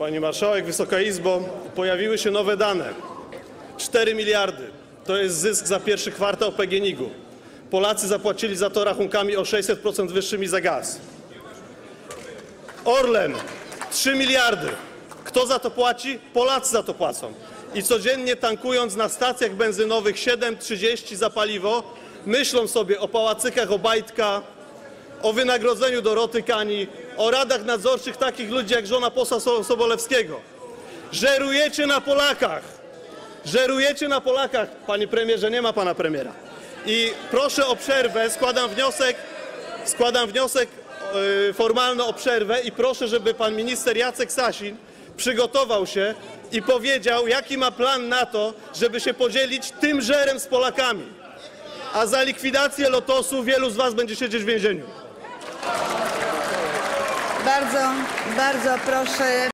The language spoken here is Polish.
Pani Marszałek, Wysoka Izbo, pojawiły się nowe dane. 4 miliardy to jest zysk za pierwszy kwartał PGNiG-u. Polacy zapłacili za to rachunkami o 600% wyższymi za gaz. Orlen 3 miliardy. Kto za to płaci? Polacy za to płacą. I codziennie tankując na stacjach benzynowych 7,30 za paliwo, myślą sobie o pałacykach Obajtka, o wynagrodzeniu Doroty Kani, o radach nadzorczych takich ludzi jak żona posła Sobolewskiego. Żerujecie na Polakach. Żerujecie na Polakach. Panie premierze, nie ma pana premiera. I proszę o przerwę, składam wniosek formalny o przerwę i proszę, żeby pan minister Jacek Sasin przygotował się i powiedział, jaki ma plan na to, żeby się podzielić tym żerem z Polakami. A za likwidację Lotosu wielu z was będzie siedzieć w więzieniu. Bardzo proszę.